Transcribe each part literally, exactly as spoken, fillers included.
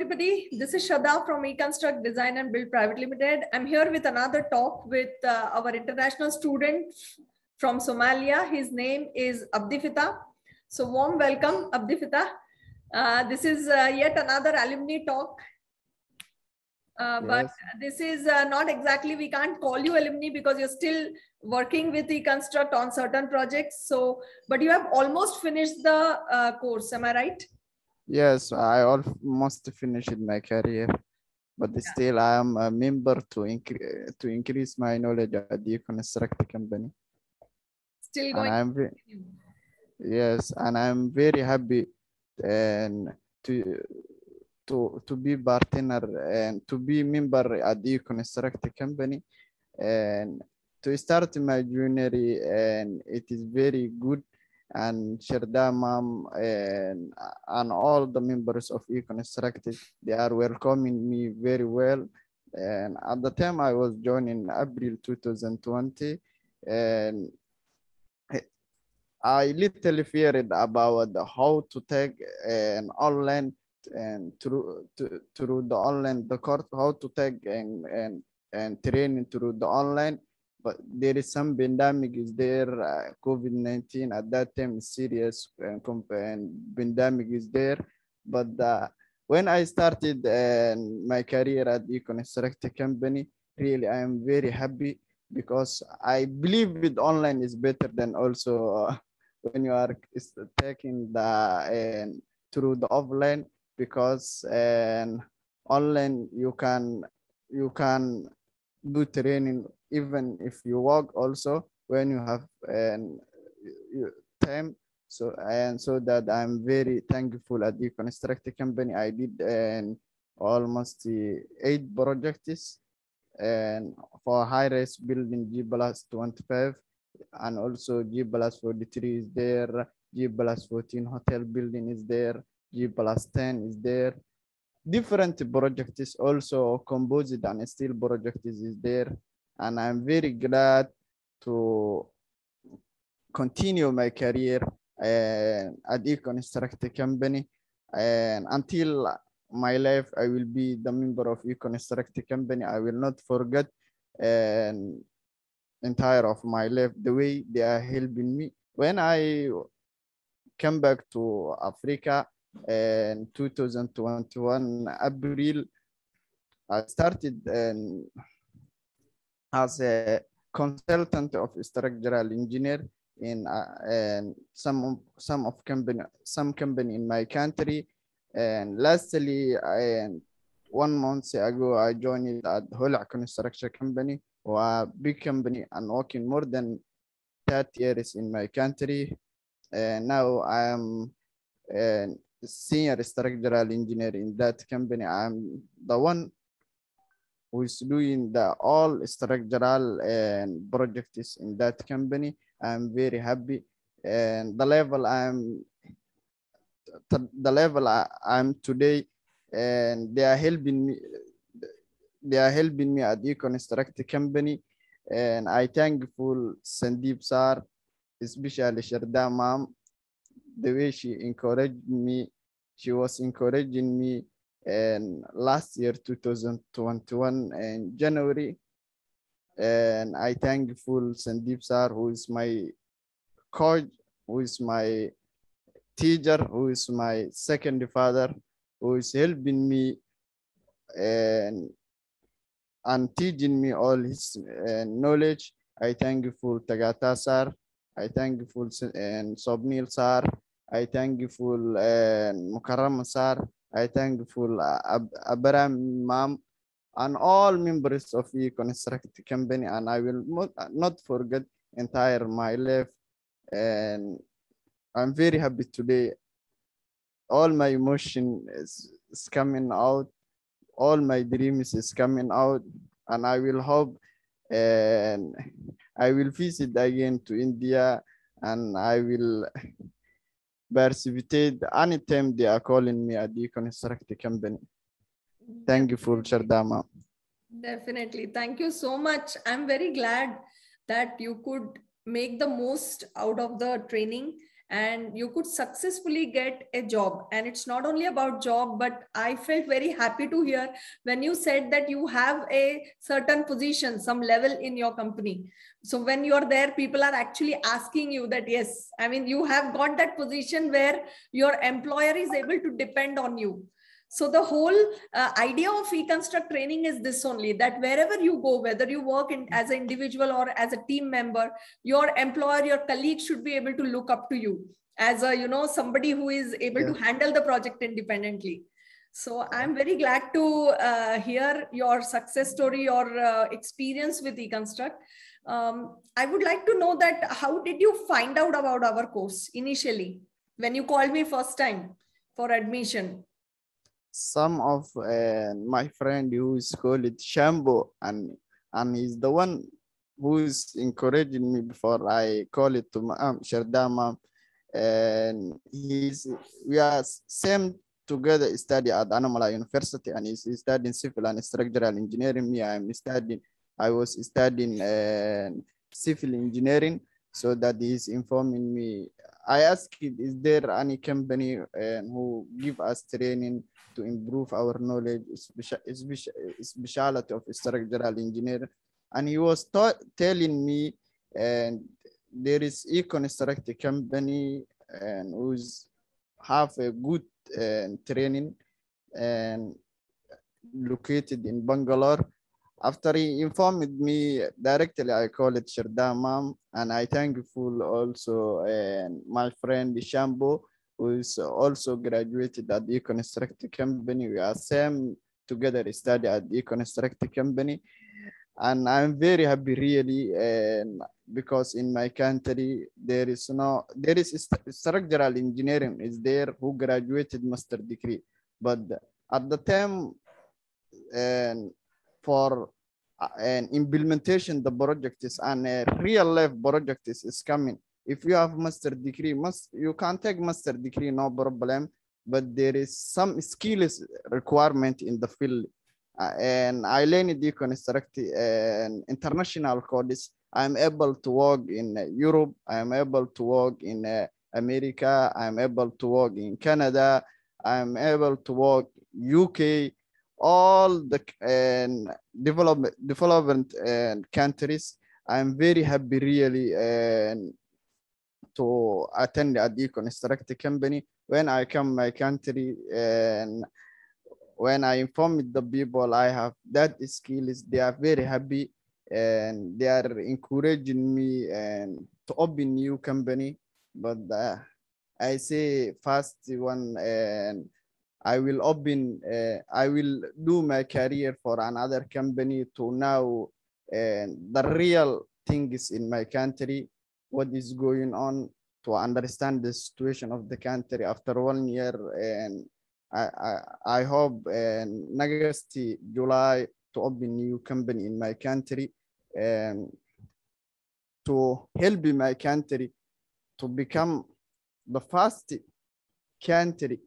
everybody. This is Shraddha from Econstruct Design and Build Pvt Ltd. I'm here with another talk with uh, our international student from Somalia. His name is Abdifitah. So warm welcome, Abdifitah. Uh, this is uh, yet another alumni talk. Uh, but yes. This is uh, not exactly, we can't call you alumni because you're still working with eConstruct on certain projects. So, but you have almost finished the uh, course, am I right? Yes, I almost finished my career, but yeah. Still I am a member to, incre to increase my knowledge at the eConstruct company. Still going. And I'm yes, and I'm very happy and to... To, to be partner and to be member at the Econstruct company and to start my journey, and it is very good, and Shraddha ma'am and, and all the members of Econstruct, they are welcoming me very well. And at the time I was joined in April two thousand twenty, and I little feared about how to take an online and through to, through the online the course, how to take and and and train through the online, but there is some pandemic is there, uh, COVID nineteen at that time serious and, and pandemic is there. But uh, when I started uh, my career at Econstruct company, really I am very happy because I believe with online is better than also uh, when you are taking the and uh, through the offline. Because and online you can you can do training even if you work also when you have and um, time. So and so that I'm very thankful at the Econstruct company. I did and um, almost uh, eight projects and for high-rise building G plus twenty-five, and also G plus forty-three is there, G plus fourteen hotel building is there, G plus ten is there. Different project is also composite and steel project is, is there. And I'm very glad to continue my career uh, at Econstruct company. And until my life, I will be the member of Econstruct company. I will not forget and entire of my life, the way they are helping me. When I came back to Africa, and two thousand twenty-one April, I started um, as a consultant of structural engineer in uh, some some of company some company in my country. And lastly, I, one month ago, I joined at Holacon Structure company, or a big company, and working more than thirty years in my country. And now I am. And senior structural engineer in that company. I'm the one who is doing the all structural and projects in that company. I'm very happy, and the level I'm the level I, I'm today, and they are helping me. They are helping me at Econstruct company, and I thankful Sandeep sir, especially Shraddha ma'am. The way she encouraged me, she was encouraging me and last year, two thousand twenty-one, in January. And I thankful Sandeep sir, who is my coach, who is my teacher, who is my second father, who is helping me and, and teaching me all his uh, knowledge. I thankful Tagata sir. I thankful and Subneel sir. I thankful and Mukarram Masar, I thankful Ab Abraham ma'am, and all members of Econstruct company. And I will not forget entire my life. And I'm very happy today. All my emotion is, is coming out. All my dreams is coming out. And I will hope and I will visit again to India, and I will participate anytime they are calling me at the Econstruct company. Thank you for Shardama. Definitely. Thank you so much. I'm very glad that you could make the most out of the training and you could successfully get a job. And it's not only about job, but I felt very happy to hear when you said that you have a certain position, some level in your company. So when you're there, people are actually asking you that, yes, I mean, you have got that position where your employer is able to depend on you. So the whole uh, idea of eConstruct training is this only, that wherever you go, whether you work in, as an individual or as a team member, your employer, your colleague should be able to look up to you as a, you know, somebody who is able yeah. to handle the project independently. So I'm very glad to uh, hear your success story, your uh, experience with eConstruct. Um, I would like to know that how did you find out about our course initially when you called me first time for admission? Some of uh, my friend who is called Shambhu, and and he's the one who is encouraging me before I call it to my um, Shardama, and he's we are same together study at Anamalai University, and he's studying civil and structural engineering. Me, I'm studying. I was studying uh, civil engineering, so that he's informing me. I asked, is there any company uh, who give us training to improve our knowledge, speciality of structural engineering? And he was telling me, and there is Econstruct company and who's have a good uh, training and located in Bangalore. After he informed me directly, I call it Shardamam, and I thankful also uh, my friend Shambhu, who is also graduated at the Econstruct company. We are same together study at the Econstruct company, and I'm very happy really, and because in my country there is no there is structural engineering is there who graduated master degree, but at the time and. For an implementation, the project is and a real life project is, is coming. If you have master degree, must you can take master degree, no problem. But there is some skills requirement in the field, uh, and I learned the construct and international codes. I am able to work in Europe. I am able to work in uh, America. I am able to work in Canada. I am able to work U K. All the uh, develop, development uh, countries. I'm very happy really uh, to attend the Econstruct company. When I come my country and when I inform the people I have that skills, they are very happy and they are encouraging me and to open new company. But uh, I say first one and I will open, uh, I will do my career for another company to now uh, the real things in my country, what is going on, to understand the situation of the country after one year. And I, I, I hope uh, next July to open new company in my country and to help my country to become the first country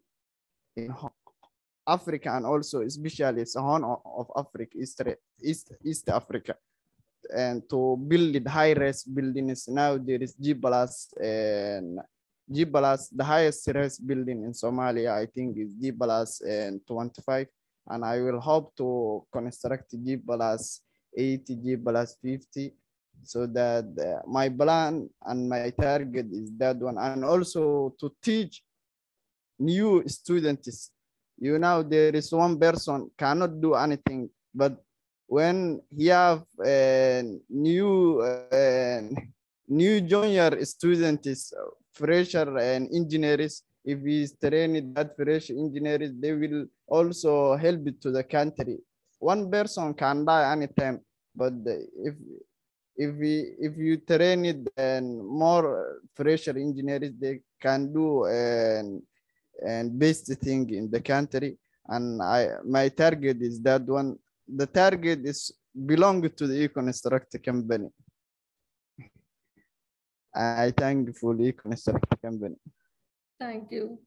in Africa, and also especially the Horn of Africa, East, East, East Africa, and to build high-rise buildings. Now there is G plus and G plus, the highest-rise building in Somalia, I think is G plus and twenty-five, and I will hope to construct G plus eighty, G plus fifty, so that uh, my plan and my target is that one, and also to teach new students. You know, there is one person cannot do anything, but when he have a new uh, new junior students, fresher and engineers, if he is trained that fresh engineers, they will also help to the country. One person can die anytime, but if if we if you train it and more fresher engineers, they can do and. Uh, and best thing in the country. And I my target is that one. The target is belong to the Econstruct company. I thank for the Econstruct company. Thank you.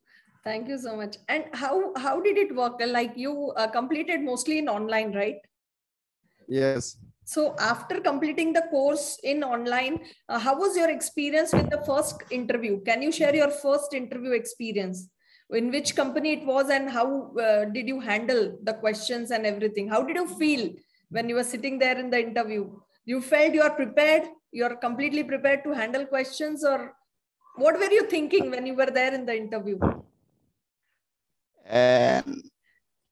Thank you so much. And how, how did it work? Like you uh, completed mostly in online, right? Yes. So after completing the course in online, uh, how was your experience with the first interview? Can you share your first interview experience? In which company it was, and how uh, did you handle the questions and everything? How did you feel when you were sitting there in the interview? You felt you are prepared? You are completely prepared to handle questions, or what were you thinking when you were there in the interview? And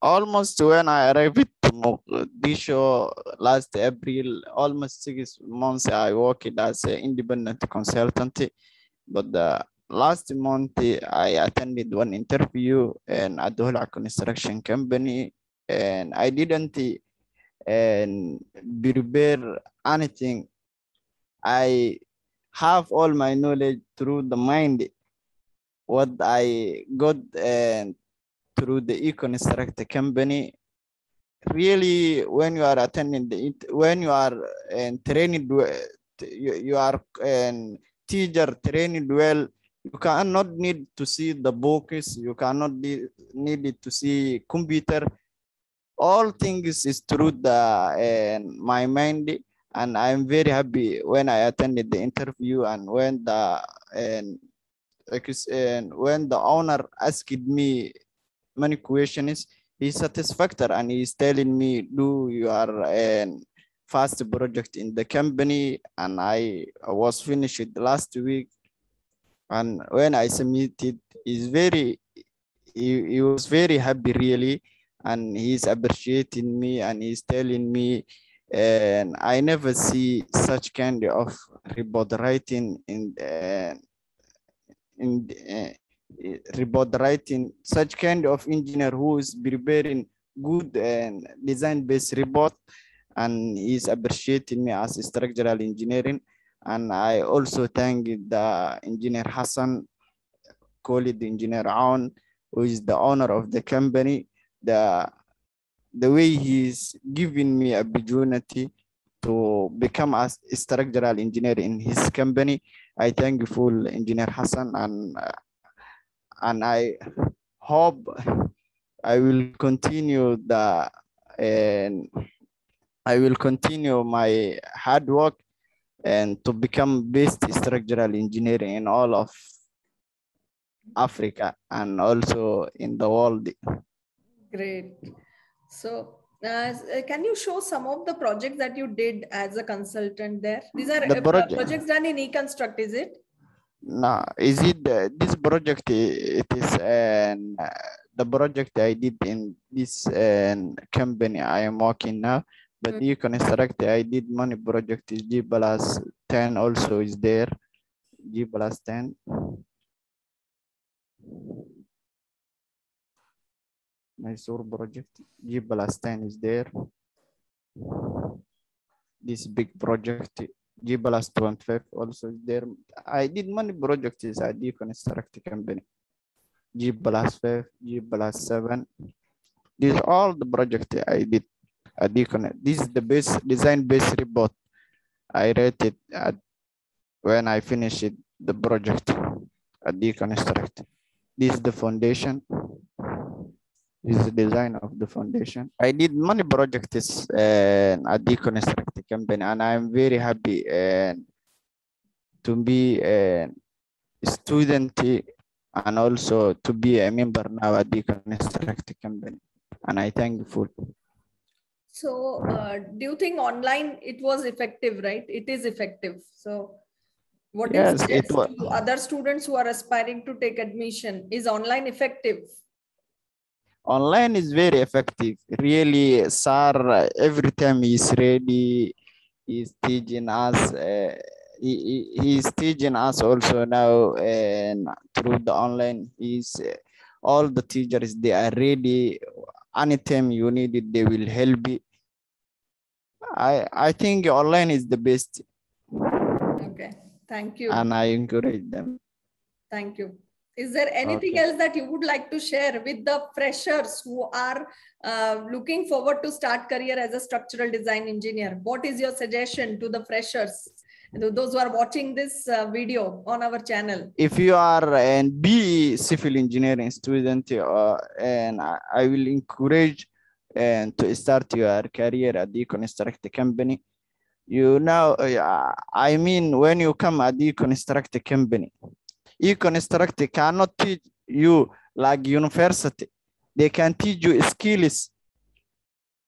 almost when I arrived at this show last April, almost six months I worked as an independent consultant, but the last month I attended one interview and at the Holacon Structure company, and I didn't and prepare anything. I have all my knowledge through the mind, what I got and through the Econstruct company. Really, when you are attending the, when you are and trained, you, you are and teacher trained well, you cannot need to see the books, you cannot need to see computer. All things is through the uh, my mind, and I'm very happy when I attended the interview, and when the and, and when the owner asked me many questions, he's satisfactory and he's telling me, do your uh, first project in the company, and I was finished last week. And when I submitted, he's very, he, he was very happy really, and he's appreciating me, and he's telling me, and I never see such kind of report writing in uh, in uh, report writing, such kind of engineer who is preparing good and design-based report, and he's appreciating me as a structural engineering. And I also thank the engineer Hassan, colleague engineer Aoun, who is the owner of the company. The, the way he's giving me opportunity to become a structural engineer in his company, I thankful engineer Hassan, and and I hope I will continue the and I will continue my hard work and to become best structural engineer in all of Africa and also in the world. Great. So uh, can you show some of the projects that you did as a consultant there? These are the project. projects done in eConstruct, is it? No, is it uh, this project? It is uh, the project I did in this uh, company I am working now. But you can extract, I did many projects, G plus ten also is there, G plus ten. Mysore project, G plus ten is there. This big project, G plus twenty-five also is there. I did many projects at the Econstruct company, G plus five, G plus seven. These are all the projects I did. This is the base design-based report I rated at when I finished the project at Econstruct. This is the foundation. This is the design of the foundation. I did many projects uh, at Econstruct company, and I'm very happy uh, to be a student and also to be a member now at Econstruct company, and I thankful. So uh, do you think online it was effective, right? It is effective. So what do you suggest to other students who are aspiring to take admission? Is online effective? Online is very effective. Really, sir, every time he's ready, he's teaching us. Uh, he, he, he's teaching us also now, and through the online, he's, uh, all the teachers, they are ready. Anytime you need it, they will help you. I, I think online is the best. Okay, thank you. And I encourage them. Thank you. Is there anything okay. else that you would like to share with the freshers who are uh, looking forward to start career as a structural design engineer? What is your suggestion to the freshers, those who are watching this uh, video on our channel? If you are and be civil engineering student, uh, and I, I will encourage and to start your career at the Econstruct company, you now, uh, I mean, when you come at eConstruct company, eConstruct cannot teach you like university. They can teach you skills,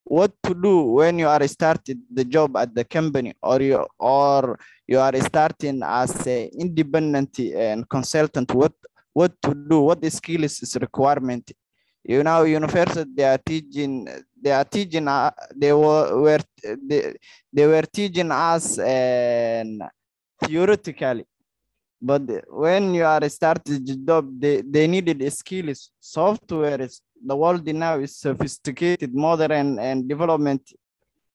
what to do when you are started the job at the company, or you, or you are starting as an independent and consultant, what, what to do, what skills is requirement. You know, university, they are teaching, they are teaching, uh, they were, were they, they were teaching us and uh, theoretically, but when you are starting the job, they, they needed skills, software. The world now is sophisticated, modern, and, and development,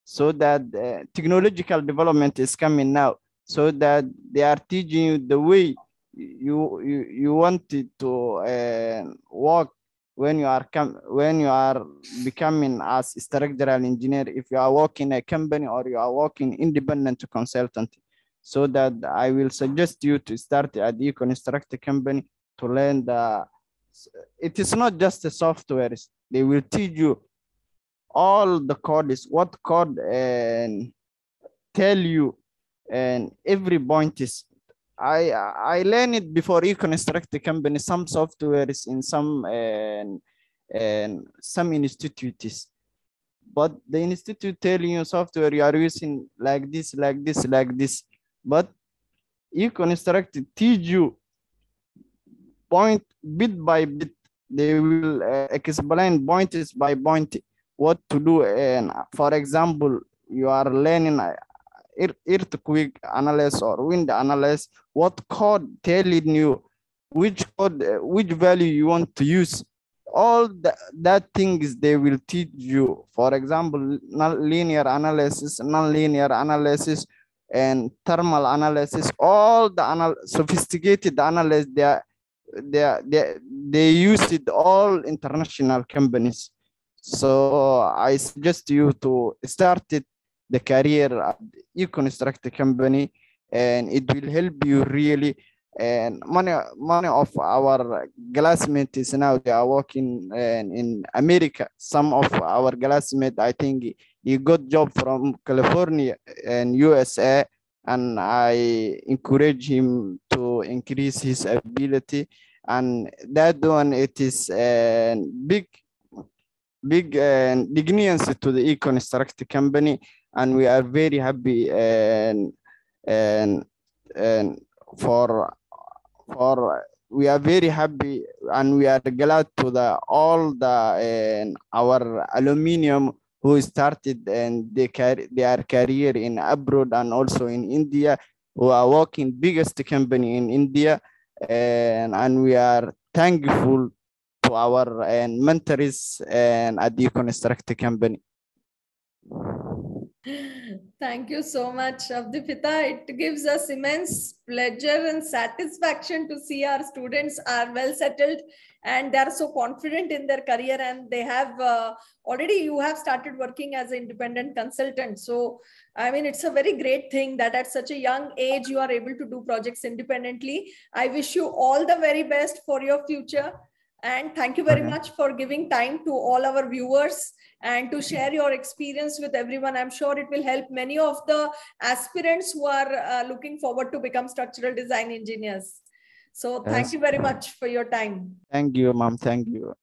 so that uh, technological development is coming now, so that they are teaching you the way you, you, you wanted to uh, work. When you are com when you are becoming as a structural engineer, if you are working a company or you are working independent consultant, so that I will suggest you to start at eConstruct company to learn the. It is not just the software; they will teach you all the codes, what code, and tell you and every point is. I I learned it before eConstruct the company, some software is in some and and some institutes, but the institute telling you software you are using like this, like this, like this. But eConstruct teach you point bit by bit. They will uh, explain point is by point what to do. And for example, you are learning earthquake analysis or wind analysis, what code telling you which code, which value you want to use, all the, that things they will teach you. For example, linear analysis, non-linear analysis, and thermal analysis, all the anal sophisticated analysis, they, are, they, are, they, they use it all international companies. So I suggest you to start it, the career at eConstruct company, and it will help you really. And many many of our classmates is now they are working in, in America. Some of our classmates, I think he got job from California and U S A, and I encourage him to increase his ability. And that one, it is a big big uh, dignity to the eConstruct company. And we are very happy and and and for for we are very happy, and we are glad to the all the uh, our aluminium who started and they carry their career in abroad and also in India, who are working biggest company in India, and and we are thankful to our and uh, mentors and at the eConstruct company. Thank you so much, Abdifitah. It gives us immense pleasure and satisfaction to see our students are well settled and they are so confident in their career, and they have uh, already, you have started working as an independent consultant. So, I mean, it's a very great thing that at such a young age, you are able to do projects independently. I wish you all the very best for your future. And thank you very much for giving time to all our viewers and to share your experience with everyone. I'm sure it will help many of the aspirants who are uh, looking forward to become structural design engineers. So yes, thank you very much for your time. Thank you, ma'am. Thank you.